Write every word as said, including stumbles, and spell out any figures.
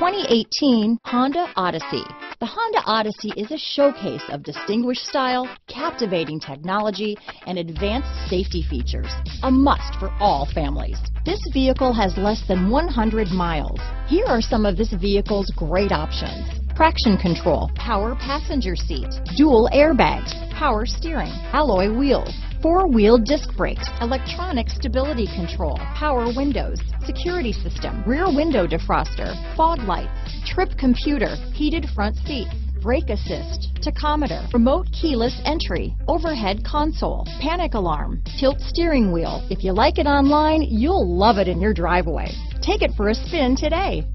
twenty eighteen Honda Odyssey. The Honda Odyssey is a showcase of distinguished style, captivating technology, and advanced safety features, a must for all families. This vehicle has less than one hundred miles. Here are some of this vehicle's great options: traction control, power passenger seat, dual airbags, power steering, alloy wheels, four-wheel disc brakes, electronic stability control, power windows, security system, rear window defroster, fog lights, trip computer, heated front seats, brake assist, tachometer, remote keyless entry, overhead console, panic alarm, tilt steering wheel. If you like it online, you'll love it in your driveway. Take it for a spin today.